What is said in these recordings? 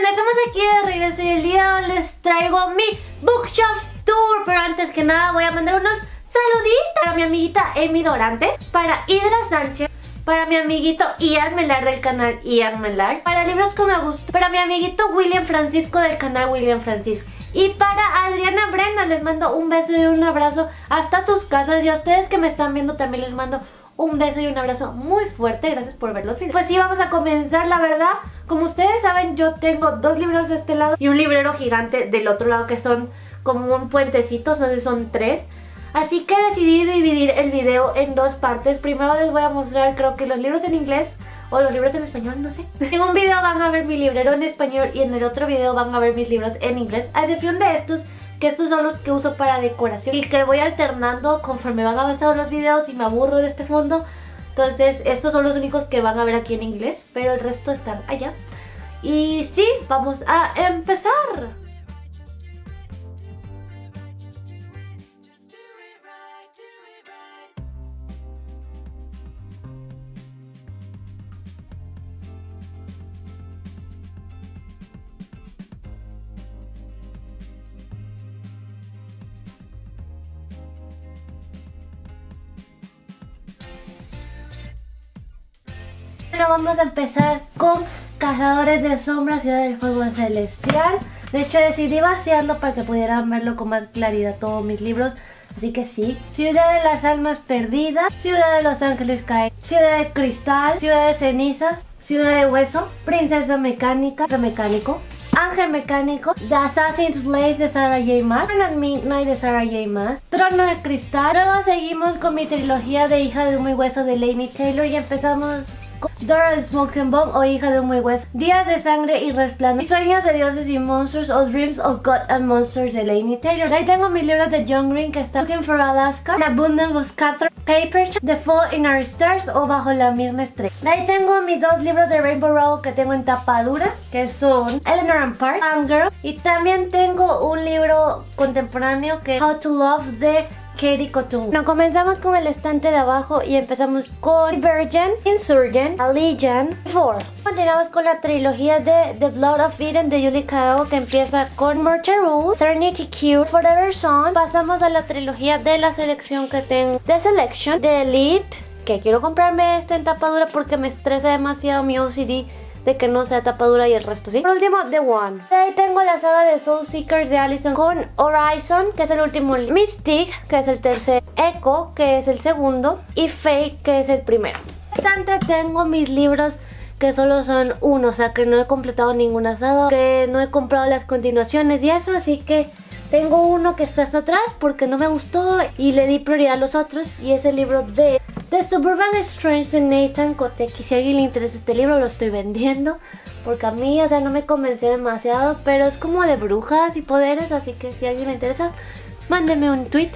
Hola, estamos aquí de regreso y el día de hoy les traigo mi Bookshelf Tour. Pero antes que nada voy a mandar unos saluditos para mi amiguita Emi Dorantes, para Hydra Sánchez, para mi amiguito Ian Melar del canal Ian Melar, para Libros con Augusto, para mi amiguito William Francisco del canal William Francisco, y para Adriana Brenda. Les mando un beso y un abrazo hasta sus casas, y a ustedes que me están viendo también les mando un beso y un abrazo muy fuerte. Gracias por ver los videos. Pues sí, vamos a comenzar. La verdad, como ustedes saben, yo tengo dos libreros de este lado y un librero gigante del otro lado, que son como un puentecito, o sea, son tres. Así que decidí dividir el video en dos partes. Primero les voy a mostrar, creo que los libros en inglés o los libros en español, no sé. En un video van a ver mi librero en español y en el otro video van a ver mis libros en inglés, a excepción de estos, que estos son los que uso para decoración y que voy alternando conforme van avanzando los videos y me aburro de este fondo. Entonces estos son los únicos que van a ver aquí en inglés, pero el resto están allá. Y sí, vamos a empezar. Pero vamos a empezar con Cazadores de Sombra, Ciudad del Fuego Celestial. De hecho decidí vaciarlo para que pudieran verlo con más claridad todos mis libros, así que sí. Ciudad de las Almas Perdidas, Ciudad de los Ángeles Cae, Ciudad de Cristal, Ciudad de Cenizas, Ciudad de Hueso, Princesa Mecánica, The Mecánico, Ángel Mecánico, The Assassin's Blade de Sarah J. Maas, The Midnight de Sarah J. Maas, Trono de Cristal. Luego seguimos con mi trilogía de Hija de Humo y Hueso de Laini Taylor y empezamos Smoking Bomb o Hija de Humo y Hueso, Días de Sangre y Resplandor, y Sueños de Dioses y Monstruos o Dreams of God and Monsters de Laini Taylor. Ahí tengo mis libros de John Green, que está Looking for Alaska, An Abundance of Scattered Paper, The Fault in Our Stars o Bajo la Misma Estrella. Ahí tengo mis dos libros de Rainbow Row que tengo en tapa dura, que son Eleanor and Park, Fangirl, y también tengo un libro contemporáneo que es How to Love de Katie Cotum. Bueno, comenzamos con el estante de abajo y empezamos con Divergent, Insurgent, Allegiant, Four. Continuamos con la trilogía de The Blood of Eden de Julie Kao, que empieza con Mortal Rule, Eternity Cure, Forever Son. Pasamos a la trilogía de la selección, que tengo The Selection, The Elite, que quiero comprarme esta en tapadura porque me estresa demasiado mi OCD de que no sea tapadura y el resto sí. Por último, The One. Ahí tengo la saga de Soul Seekers de Allison con Horizon, que es el último, Mystic, que es el tercer, Echo, que es el segundo, y Fate, que es el primero. Bastante tengo mis libros que solo son uno, o sea que no he completado ninguna saga, que no he comprado las continuaciones y eso, así que tengo uno que está hasta atrás porque no me gustó y le di prioridad a los otros, y es el libro de The Suburban Strange de Nathan Kotek. Si a alguien le interesa este libro, lo estoy vendiendo porque a mí, o sea, no me convenció demasiado, pero es como de brujas y poderes, así que si a alguien le interesa, mándeme un tweet.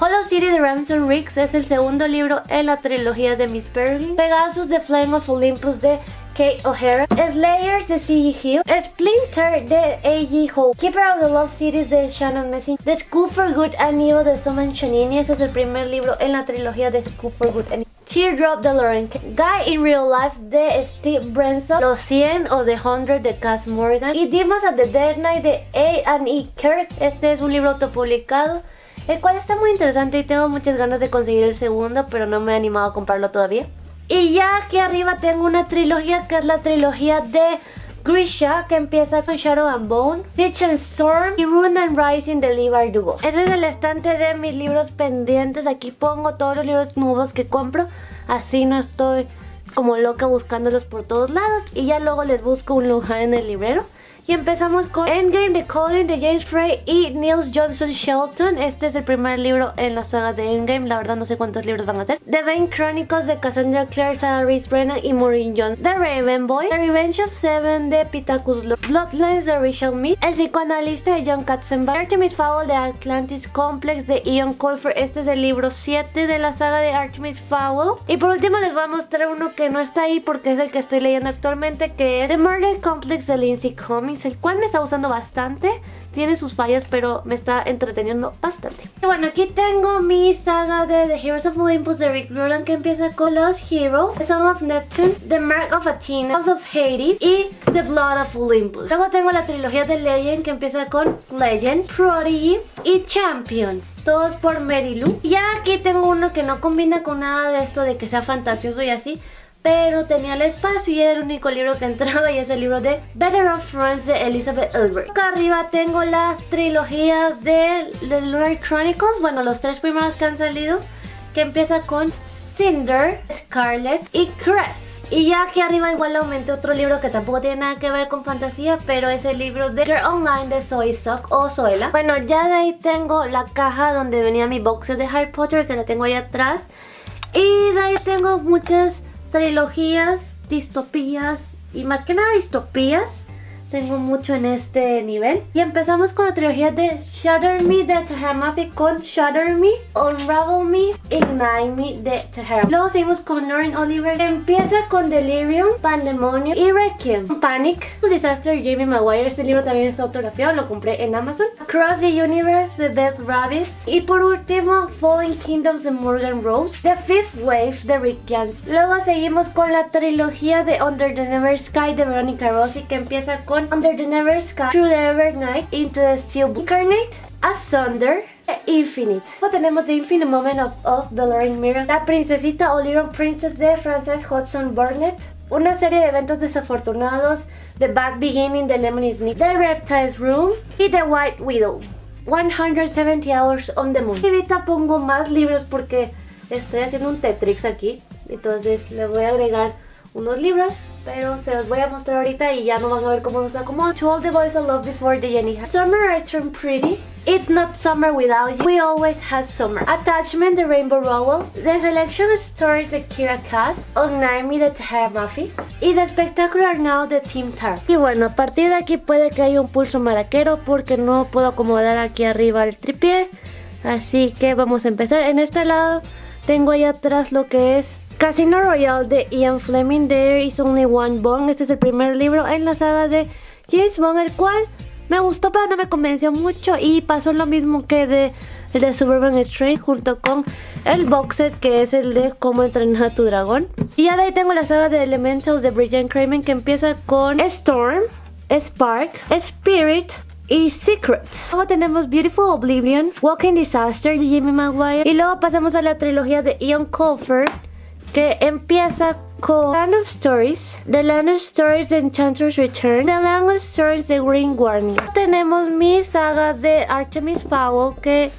Hollow City de Ramson Riggs es el segundo libro en la trilogía de Miss Berlin. Pegasus de Flame of Olympus de Kate O'Hara, Slayers de C.G. Hill, Splinter de A.G. Ho, Keeper of the Lost Cities de Shannon Messing, The School for Good and Evil de Suman Chanini. Este es el primer libro en la trilogía de School for Good and Evil. Teardrop de Lauren Kane, Guy in Real Life de Steve Branson, Los 100 o The 100 de Cass Morgan, y Demons at the Dead Night de A&E Kirk. Este es un libro autopublicado, el cual está muy interesante y tengo muchas ganas de conseguir el segundo, pero no me he animado a comprarlo todavía. Y ya aquí arriba tengo una trilogía, que es la trilogía de Grisha, que empieza con Shadow and Bone, Stitch and Storm y Rune and Rising de Lee Bardugo. Este es el estante de mis libros pendientes. Aquí pongo todos los libros nuevos que compro, así no estoy como loca buscándolos por todos lados, y ya luego les busco un lugar en el librero. Y empezamos con Endgame de Colin de James Frey y Neil Johnson Shelton. Este es el primer libro en la saga de Endgame, la verdad no sé cuántos libros van a ser. The Vain Chronicles de Cassandra Clare, Sarah Reese Brennan y Maureen Jones. The Raven Boy, The Revenge of Seven de Pittacus Lord, Bloodlines de Richard Mead, El Psicoanalista de John Katzenbach, Artemis Fowl de Atlantis Complex de Ian Colfer. Este es el libro 7 de la saga de Artemis Fowl. Y por último les voy a mostrar uno que no está ahí porque es el que estoy leyendo actualmente, que es The Murder Complex de Lindsay Cohn. cómics, el cual me está gustando bastante. Tiene sus fallas, pero me está entreteniendo bastante. Y bueno, aquí tengo mi saga de The Heroes of Olympus de Rick Riordan, que empieza con Los Heroes, The Song of Neptune, The Mark of Athena, House of Hades y The Blood of Olympus. Luego tengo la trilogía de Legend, que empieza con Legend, Prodigy y Champions, todos por Mary Lou. Y ya aquí tengo uno que no combina con nada de esto de que sea fantasioso y así, pero tenía el espacio y era el único libro que entraba, y es el libro de Better of Friends de Elizabeth Elbert. Acá arriba tengo las trilogías de The Lunar Chronicles, bueno, los tres primeros que han salido, que empieza con Cinder, Scarlet y Cress. Y ya aquí arriba igual aumenté otro libro que tampoco tiene nada que ver con fantasía, pero es el libro de Girl Online de Zoe Sok o Zoela. Bueno, ya de ahí tengo la caja donde venía mi box set de Harry Potter, que la tengo ahí atrás. Y de ahí tengo muchas trilogías, distopías y más que nada distopías. Tengo mucho en este nivel. Y empezamos con la trilogía de Shatter Me de Tehera con Shatter Me, Unravel Me, Ignite Me de Tehera. Luego seguimos con Lauren Oliver. Empieza con Delirium, Pandemonium y Requiem. Panic, The Disaster de Jamie Maguire. Este libro también está autografiado, lo compré en Amazon. Across the Universe de Beth Ravis. Y por último, Falling Kingdoms de Morgan Rose. The Fifth Wave de Rick Jans. Luego seguimos con la trilogía de Under the Never Sky de Veronica Rossi, que empieza con Under the Never Sky, Through the Ever Night, Into the Steel Incarnate, Asunder, Infinite. Luego tenemos The Infinite Moment of Us de Lauren Miller, La Princesita o Little Princess de Frances Hodgson Burnett, una serie de eventos desafortunados, The Bad Beginning de Lemony Snicket, The Reptiles Room y The White Widow, 170 Hours on the Moon. Y ahorita pongo más libros porque estoy haciendo un Tetrix aquí, entonces le voy a agregar unos libros, pero se los voy a mostrar ahorita y ya no van a ver cómo nos acomodan. To All the Boys I Loved Before de Jenny Hahn, Summer I Turned Pretty, It's Not Summer Without You, We Always Have Summer, Attachment de Rainbow Row, The Selection Stories de Kira Cass, Onnaimi de Tehera Mafi y The Spectacular Now de Tim Tart. Y bueno, a partir de aquí puede que haya un pulso maraquero porque no puedo acomodar aquí arriba el tripié, así que vamos a empezar. En este lado tengo ahí atrás lo que es Casino Royale de Ian Fleming. There Is Only One Bond. Este es el primer libro en la saga de James Bond, el cual me gustó pero no me convenció mucho, y pasó lo mismo que el de Suburban Strange, junto con el box set que es el de Cómo Entrenar a tu Dragón. Y ya de ahí tengo la saga de Elementals de Bridget Craven, que empieza con Storm, Spark, Spirit y Secrets. Luego tenemos Beautiful Oblivion, Walking Disaster de Jimmy Maguire, y luego pasamos a la trilogía de Ian Colfer, que empieza con Land of Stories, The Land of Stories de Enchantress Return, The Land of Stories de Green Guardian. Tenemos mi saga de Artemis Fowl, que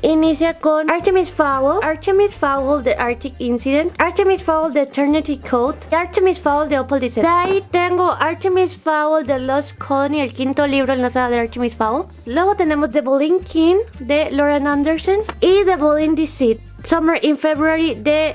inicia con Artemis Fowl de Arctic Incident, Artemis Fowl de Eternity Code y Artemis Fowl de Opal Descent. De ahí tengo Artemis Fowl de Lost Colony, el quinto libro en la saga de Artemis Fowl. Luego tenemos The Boleyn King de Lauren Anderson y The Boleyn Deceit, Summer in February de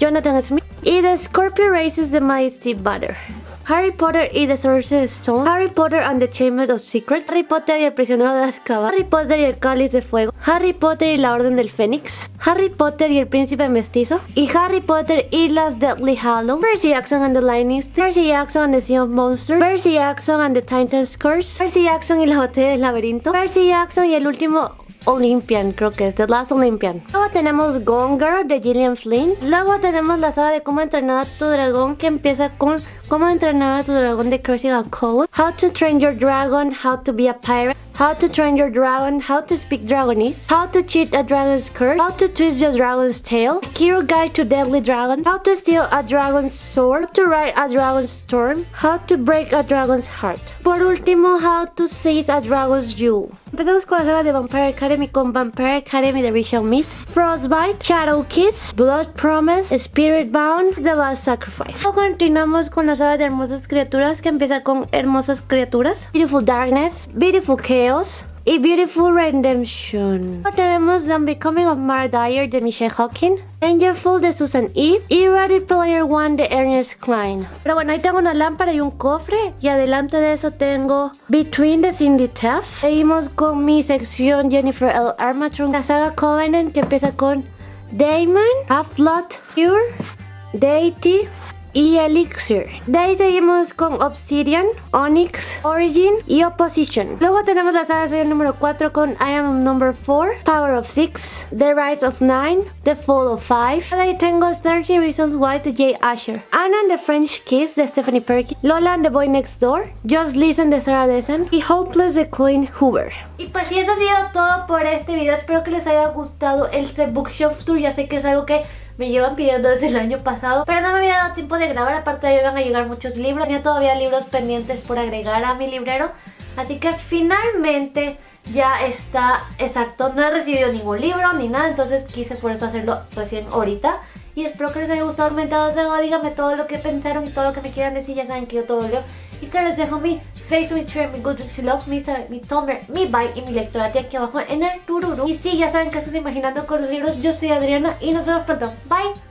Jonathan Smith y The Scorpio Races de My Steve Butter, Harry Potter y The Sorcerer's Stone, Harry Potter and the Chamber of Secrets, Harry Potter y el Prisionero de Azkaban, Harry Potter y el Cáliz de Fuego, Harry Potter y la Orden del Fénix, Harry Potter y el Príncipe Mestizo y Harry Potter y las Deathly Hallows, Percy Jackson and the Lightning, Percy Jackson and the Sea of Monsters, Percy Jackson and the Titan's Curse, Percy Jackson y la Batalla del Laberinto, Percy Jackson y el último Olympian, creo que es The Last Olympian. Luego tenemos Gone Girl de Gillian Flynn. Luego tenemos la saga de Cómo Entrenar a tu Dragón, que empieza con Cómo Entrenar a tu Dragón de Crossing a Code, How to Train Your Dragon, How to Be a Pirate, How to Train Your Dragon, How to Speak Dragonese, How to Cheat a Dragon's Curse, How to Twist Your Dragon's Tail, Hero Guide to Deadly Dragons, How to Steal a Dragon's Sword, How to Ride a Dragon's Storm, How to Break a Dragon's Heart. Por último, How to Seize a Dragon's Jewel. Empezamos con la saga de Vampire Academy con Vampire Academy de Rachel Mead, Frostbite, Shadow Kiss, Blood Promise, Spirit Bound, The Last Sacrifice. Luego continuamos con la saga de Hermosas Criaturas, que empieza con Hermosas Criaturas, Beautiful Darkness, Beautiful Chaos y Beautiful Redemption. Ahora tenemos The Becoming of Mara Dyer de Michelle Hawking, Angelful de Susan Eve y Ready Player One de Ernest Cline. Pero bueno, ahí tengo una lámpara y un cofre, y adelante de eso tengo Between de Cindy Taff. Seguimos con mi sección Jennifer L. Armstrong, la saga Covenant, que empieza con Daemon, Half-Blood, Cure, Deity, y Elixir. De ahí seguimos con Obsidian, Onyx, Origin y Opposition. Luego tenemos la saga de Soy el número 4 con I Am Number 4, Power of 6, The Rise of 9, The Fall of 5. De ahí tengo 30 Reasons Why de Jay Asher, Anna and the French Kiss de Stephanie Perkins, Lola and the Boy Next Door, Just Listen de Sarah Dessen y Hopeless de Colleen Hoover. Y pues sí, eso ha sido todo por este video. Espero que les haya gustado este Bookshelf Tour. Ya sé que es algo que me llevan pidiendo desde el año pasado, pero no me había dado tiempo de grabar. Aparte de ahí van a llegar muchos libros. Tenía todavía libros pendientes por agregar a mi librero. Así que finalmente ya está exacto. No he recibido ningún libro ni nada, entonces quise por eso hacerlo recién ahorita. Y espero que les haya gustado, comentado algo, díganme todo lo que pensaron y todo lo que me quieran decir. Ya saben que yo todo leo. Y que les dejo mi Facebook, mi Twitter, mi Goodreads, mi Love, mi Instagram, mi Tumblr, mi Bike y mi lectorati aquí abajo en el tururú. Y sí, ya saben que estoy imaginando con los libros. Yo soy Adriana y nos vemos pronto. Bye.